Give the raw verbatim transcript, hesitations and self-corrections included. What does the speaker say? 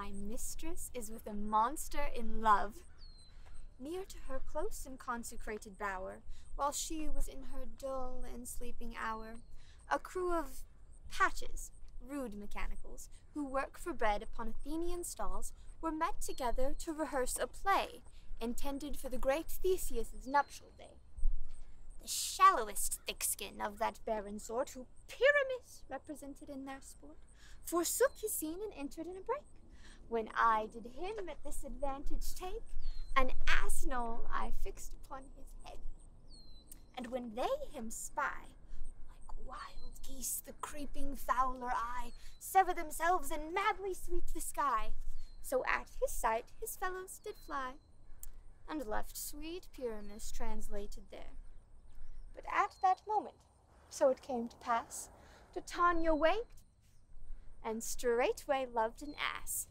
My mistress is with a monster in love. Near to her close and consecrated bower, while she was in her dull and sleeping hour, a crew of patches, rude mechanicals, who work for bread upon Athenian stalls, were met together to rehearse a play, intended for the great Theseus's nuptial day. The shallowest thick-skin of that barren sort, who Pyramus represented in their sport, forsook his scene and entered in a break. When I did him at this advantage take, an ass knoll I fixed upon his head. And when they him spy, like wild geese the creeping fowler eye, sever themselves and madly sweep the sky. So at his sight his fellows did fly, and left sweet Pyramus translated there. But at that moment, so it came to pass, Titania waked, and straightway loved an ass.